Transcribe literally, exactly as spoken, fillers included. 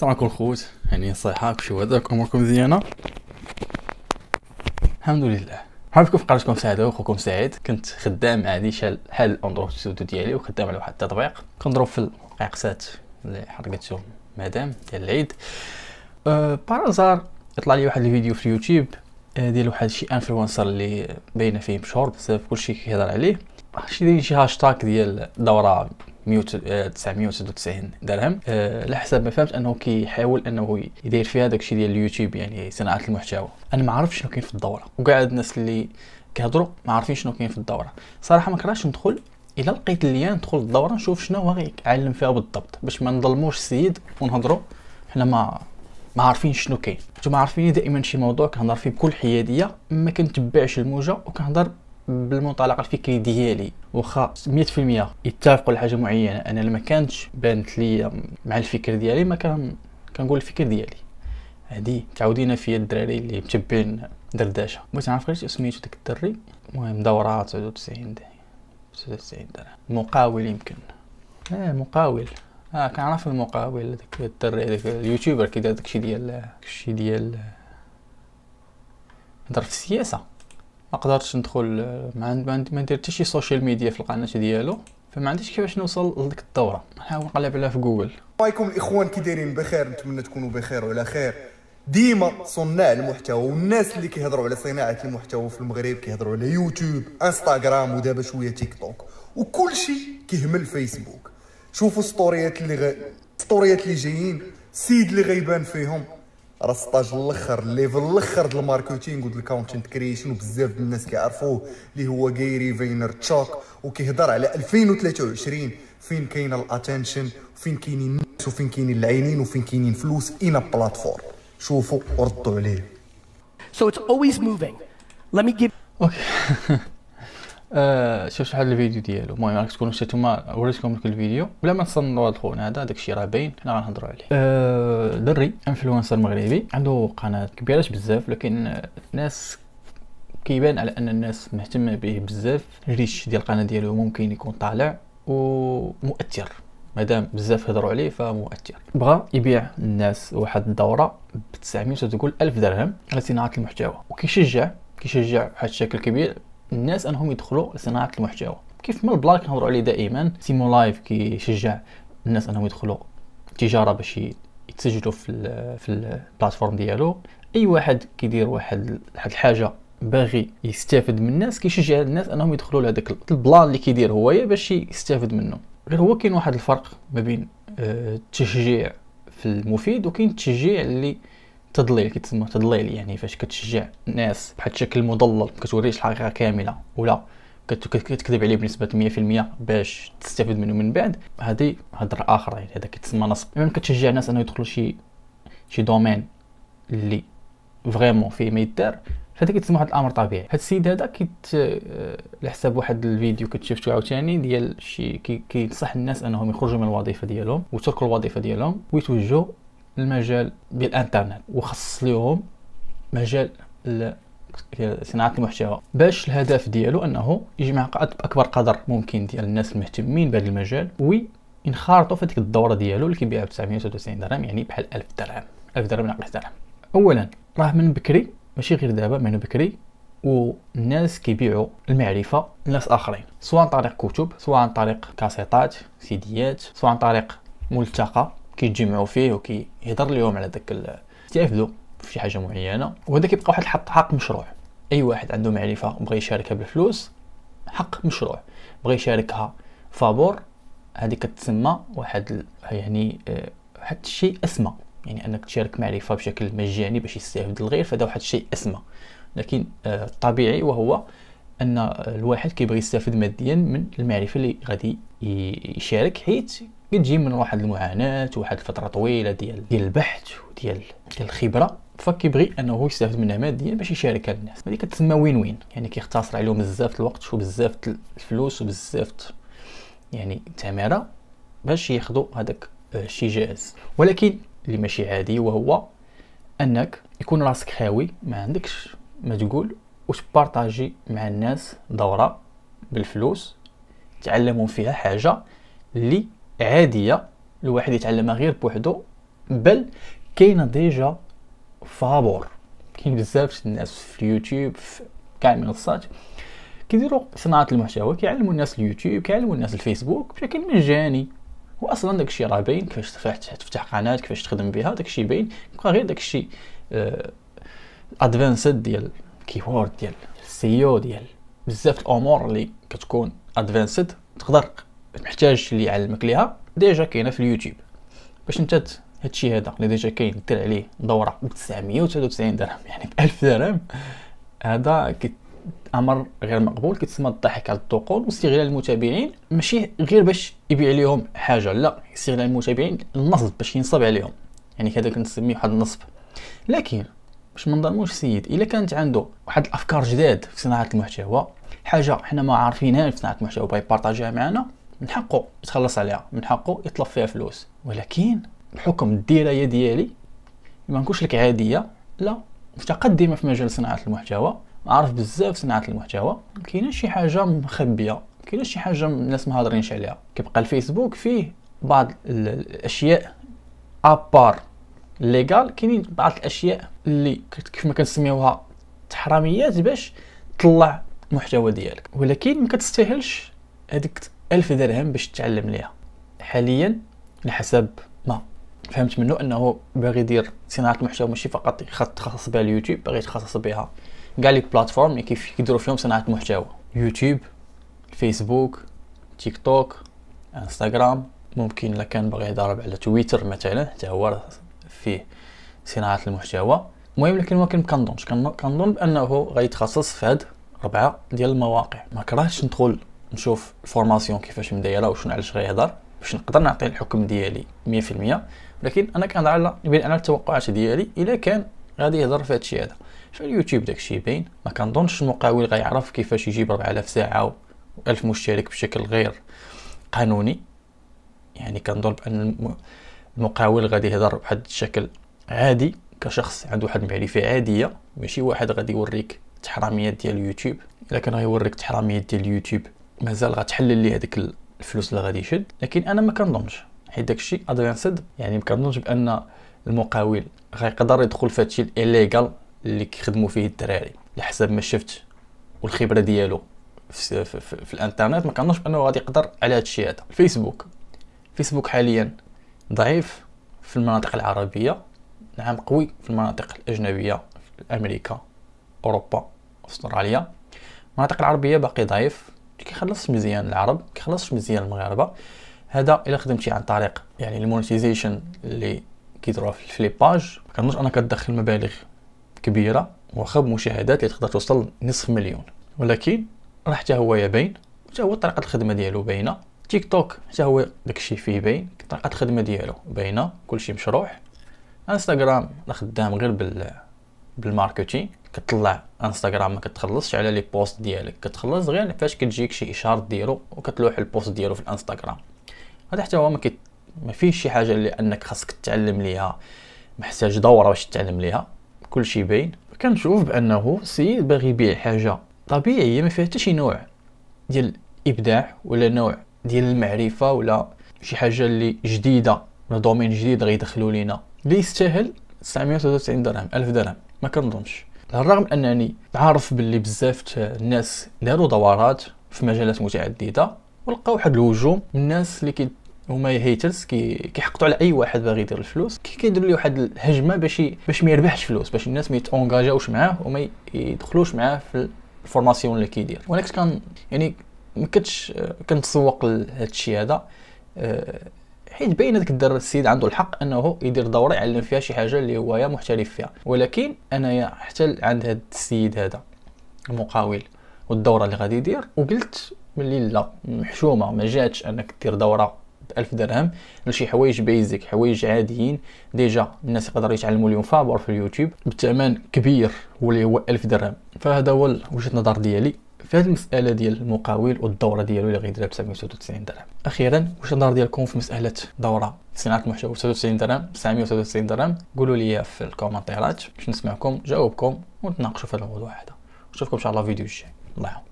السلام عليكم الخوت، يعني صحاك شو هذاك، اموركم مزيانه؟ الحمد لله. مرحبا بكم في قناتكم سعد، اخوكم سعيد. كنت خدام عادي شحال حال الاندرويد ستوديو ديالي، وخدام على واحد التطبيق كنضرب في العقسات اللي حرقتهم مدام ديال العيد. أه بارازار يطلع لي واحد الفيديو في اليوتيوب ديال واحد شي انفلونسر اللي باينه فيه مشهور بزاف، كلشي كيهضر عليه. شي داير شي هاشتاغ ديال دوره تسعمية وستة وتسعين درهم على حسب ما فهمت، انه كيحاول انه يدير فيها داكشي ديال اليوتيوب، يعني صناعه المحتوى. انا ما عرفتش شنو كاين في الدوره، وكاع الناس اللي كيهضروا ما عارفين شنو كاين في الدوره. صراحه ما كرهتش ندخل، الا لقيت اللي ندخل الدوره نشوف شنو هو غيعلم فيها بالضبط، باش ما نظلموش السيد ونهضروا حنا ما ما عارفين شنو كاين. نتوما عارفين دائما شي موضوع كنهضر فيه بكل حياديه، ما كنتبعش الموجه وكنهضر بالمنطلق الفكري ديالي، واخا مية في المية يتفقوا لحاجه معينه. انا لما كانتش بانت لي مع الفكر ديالي ما كان كنقول الفكر ديالي. هادي تعودينا فيا الدراري اللي متبعين دردشه. بغيت نعرف غير سميتو داك الدري. المهم دوره تسعة وتسعين درهم، تسعة وتسعين درهم. مقاول يمكن اه مقاول اه كنعرف المقاول، داك الدري داك اليوتيوبر كيدير داكشي ديال داكشي ديال هضر في السياسه. ما قدرتش ندخل، ما ندير حتى شي سوشيال ميديا في القناه ديالو، فما عنديش كيفاش نوصل لديك الدوره. نحاول نقلب عليها في جوجل. السلام عليكم الاخوان، كي دايرين بخير؟ نتمنى تكونوا بخير وعلى خير. ديما صناع المحتوى والناس اللي كيهضروا على صناعه المحتوى في المغرب كيهضروا على يوتيوب، انستغرام، ودابا شويه تيك توك، وكلشي كيهمل فيسبوك. شوفوا السطوريات اللي غ... السطوريات اللي جايين، السيد اللي غيبان فيهم راه سطاج الاخر، ليفل الاخر ديال الماركتينغ وديال الكونتنت كرييشن، وبزاف ديال الناس كيعرفوه اللي هو غيري فاينرتشوك، وكيهضر على ألفين وثلاثة وعشرين فين كاينه الاتنشن، وفين كاينين الناس، وفين كاينين العينين، وفين كاينين فلوس. اين بلاتفورم؟ شوفوا وردوا عليه. سو اتس اولويز موفينغ. ليت مي جيف اوكي. ا شوف شحال الفيديو ديالو. المهم راك تكونوا شفتوما، وريتكم لك الفيديو بلا ما نصنوا هاد الخون هذا، داكشي راه باين، حنا غنهضروا عليه. أه دري انفلونسر مغربي عنده قناه كبيره بزاف، لكن الناس كيبان على ان الناس مهتمه به بزاف. الريتش ديال القناه ديالو ممكن يكون طالع ومؤثر، مادام بزاف هضروا عليه فمؤثر. بغى يبيع الناس واحد الدوره ب تسعمية وتسعة وتسعين ألف درهم على صناعه المحتوى، وكيشجع كيشجع بواحد الشكل كبير الناس انهم يدخلوا لصناعه المحتوى. كيف ما البلاك كنهضروا عليه دائما، سيمو لايف كيشجع الناس انهم يدخلوا التجاره باش يتسجلوا في ال في البلاتفورم ديالو. اي واحد كيدير واحد واحد الحاجه باغي يستافد من الناس، كيشجع الناس انهم يدخلوا لهذاك البلان اللي كيدير هويا باش يستافد منه. غير هو كاين واحد الفرق ما بين التشجيع في المفيد وكاين التشجيع اللي تضليل، كيتسمى تضليل. يعني فاش كتشجع الناس بواحد الشكل مضلل، ما كتوريش الحقيقه كامله ولا كتكذب عليه بنسبه مية في المية باش تستفيد منه من بعد، هذه هضره اخرى. يعني هذا كيتسمى نصب. يعني كتشجع الناس انه يدخلوا شي شي دومين اللي فريمون فيه ما يدار، فهذا كيتسمى واحد الامر طبيعي. هذا السيد هذا كيت على حساب واحد الفيديو كنت شفتو عاوتاني ديال شي كينصح الناس انهم يخرجوا من الوظيفه ديالهم ويتركوا الوظيفه ديالهم ويتوجهوا المجال بالانترنت، وخصص ليهم مجال صناعه المحتوى باش الهدف ديالو انه يجمع اكبر قدر ممكن ديال الناس المهتمين بهذا المجال وينخرطوا في هذيك الدوره ديالو اللي كيبيعها ب تسعمية وتسعة وتسعين درهم، يعني بحال ألف درهم، ألف درهم ناقص درهم. اولا راه من بكري، ماشي غير دابا، من بكري والناس كيبيعوا المعرفه لناس اخرين، سواء عن طريق كتب، سواء عن طريق كاسيطات سيديات، سواء عن طريق ملتقى كيتجمعوا فيه وكيهضر لهم على داك يستافدوا في شي حاجه معينه، وهذا كيبقى واحد الحق حق مشروع. اي واحد عنده معرفه بغى يشاركها بالفلوس، حق مشروع بغى يشاركها فابور، هذه كتسمى واحد يعني واحد الشيء اسمى. يعني انك تشارك معرفه بشكل مجاني باش يستافد الغير، فهذا واحد الشيء اسمى، لكن الطبيعي وهو ان الواحد كيبغي يستافد ماديا من المعرفه اللي غادي يشارك، حيت كتجي من واحد المعاناه وواحد الفتره طويله ديال ديال البحث وديال ديال الخبره، فكيبغي انه يستافد منها ماديا باش يشاركها للناس. هذه كتسمى وين وين، يعني كيختصر عليهم بزاف الوقت وبزاف الفلوس وبزاف يعني التماره باش ياخذوا هذاك الشيء جاهز. ولكن اللي ماشي عادي وهو انك يكون راسك خاوي، ما عندكش ما تقول، وتبارطاجي مع الناس دوره بالفلوس تعلموا فيها حاجه اللي عاديه الواحد يتعلمها غير بوحدو بل كاينه ديجا فابور، كاين بزاف الناس في اليوتيوب في كاع المنصات كيديروا صناعه المحتوى، كيعلموا الناس اليوتيوب، كيعلموا الناس الفيسبوك بشكل مجاني، واصلا داكشي راه باين كيفاش تفتح قناه كيفاش تخدم بها، داكشي باين. بقى غير داكشي آه ادفانسد ديال كيورد ديال السيو ديال بزاف الامور اللي كتكون ادفانسد تقدر محتاج اللي يعلمك ليها ديجا كاينه في اليوتيوب. باش انت هادشي هذا اللي ديجا كاين دير عليه دوره ب تسعمية وتسعة وتسعين درهم يعني ب ألف درهم، هذا امر غير مقبول، كيتسمى الضحك على الدقون واستغلال المتابعين، ماشي غير باش يبيع لهم حاجه، لا استغلال المتابعين النصب باش ينصب عليهم، يعني هذا كنسميه واحد النصب. لكن باش ما نظلموش السيد، الا كانت عنده واحد الافكار جداد في صناعه المحتوى، حاجه حنا ما عارفينهاش في صناعه المحتوى بغا يبارطاجيها معنا، من حقه يتخلص عليها، من حقه يطلب فيها فلوس. ولكن بحكم الدرايه ديالي ما نكونش لك عاديه، لا متقدمه في مجال صناعه المحتوى، عارف بزاف صناعه المحتوى، ما كايناش شي حاجه مخبيه، ما كايناش شي حاجه الناس ما هضرينش عليها. كيبقى الفيسبوك فيه بعض الاشياء ابار ليغال، كاينين بعض الاشياء اللي كيف ما كنسميوها تحراميات باش تطلع المحتوى ديالك، ولكن ما كتستاهلش هذيك ألف درهم باش تتعلم ليها. حاليا على حسب ما فهمت منه انه باغي يدير صناعه المحتوى ماشي فقط خاص بها اليوتيوب، باغي يتخصص بها كاع لي بلاتفورم اللي كيف كيديروا فيهم صناعه المحتوى، يوتيوب، فيسبوك، تيك توك، انستغرام، ممكن الا كان باغي يضرب على تويتر مثلا حتى هو فيه صناعه المحتوى. المهم لكن ما كنظنش كنظن بانه غيتخصص في هاد اربعه ديال المواقع. ما كرهتش ندخل نشوف الفورماسيون كيفاش مدايره وشنو علاش غيهضر باش نقدر نعطي الحكم ديالي مية في المية، ولكن انا كنهضر على بين انا التوقعات ديالي الا كان غادي يهضر في هادشي هذا. فاليوتيوب داكشي باين، ما كنظنش المقاول غيعرف كيفاش يجيب أربعة آلاف ساعه و1000 مشترك بشكل غير قانوني، يعني كنظن بان المقاول غادي يهضر بواحد الشكل عادي كشخص عنده واحد المعرفه عاديه، ماشي واحد غادي يوريك التحراميات ديال اليوتيوب. الا كان غيوريك التحراميات ديال اليوتيوب مازال غتحلل ليه هذيك الفلوس اللي غادي يشد، لكن انا ما كنظنش حيت داكشي ادفانسد، يعني ما كنظنش بان المقاول غيقدر يدخل في هادشي الليغال اللي كيخدموا فيه الدراري. على حسب ما شفت والخبره ديالو في, في, في, في الانترنت، ما كنظنش بانه غادي يقدر على هادشي هذا. الفيسبوك الفيسبوك حاليا ضعيف في المناطق العربيه، نعم قوي في المناطق الاجنبيه، في امريكا، اوروبا، استراليا. المناطق العربيه باقي ضعيف، كيخلصش مزيان العرب، كيخلصش مزيان المغاربه. هذا الا خدمتي عن طريق يعني المونيتيزيشن اللي كيديروها في لي باج، ما كنظنش انا كتدخل مبالغ كبيره، واخا بمشاهدات اللي تقدر توصل نصف مليون، ولكن راه حتى هو يبين، حتى هو طريقه الخدمه ديالو باينه. تيك توك حتى هو داكشي فيه باين، طريقه الخدمه ديالو باينه، كلشي مشروح. انستغرام راه خدام غير بال بالماركتينغ، كتطلع انستغرام ما كتخلصش على لي بوست ديالك، كتخلص غير فاش كتجيك شي اشاره ديالو وكتلوح البوست ديالو في الانستغرام. هذا حتى هو ما, كت... ما فيش شي حاجه اللي انك خاصك تتعلم ليها، محتاج دوره باش تتعلم ليها، كلشي باين. كنشوف بانه السيد باغي يبيع حاجه طبيعيه ما فيها حتى شي نوع ديال الابداع ولا نوع ديال المعرفه ولا شي حاجه اللي جديده ولا دومين جديد غيدخلوا لينا اللي يستاهل تسعمية وتسعة وتسعين درهم ألف درهم. ما كنظنش، على الرغم انني عارف باللي بزاف الناس داروا دورات في مجالات متعدده ولقاو واحد الهجوم من الناس اللي كي هما هيترز كيحقدوا على اي واحد باغي يدير الفلوس، كيديروا ليه واحد الهجمه باش باش ما يربحش فلوس، باش الناس ما يتونجاجاوش معاه وما يدخلوش معاه في الفورماسيون اللي كيدير. وانا كنت كان يعني ما كنتش كنتسوق لهادشي هذا، حيت باين هذاك الدري السيد عنده الحق انه يدير دوره يعلم فيها شي حاجه اللي هو محترف فيها، ولكن انايا حتى عند هذا السيد هذا المقاول والدوره اللي غادي يدير، وقلت ملي لا محشومه ما جاتش انك دير دوره ألف درهم لشي حوايج بيزك، حوايج عاديين ديجا الناس يقدروا يتعلموا اليوم فابور في اليوتيوب بثمن كبير واللي هو ألف درهم. فهذا هو وجهه النظر ديالي في هذه المساله ديال المقاول والدوره ديالو اللي غيديرها ب تسعمية وتسعة وتسعين درهم. اخيرا وش النظر ديالكم في مساله دوره صناعه المحتوى ب تسعمية وتسعة وتسعين درهم تسعمية وتسعة وتسعين درهم؟ قولوا لي في الكومنتات باش نسمعكم، جاوبكم ونتناقشوا في هذا الموضوع هذا. نشوفكم ان شاء الله في فيديو الجاي، الله يعاون.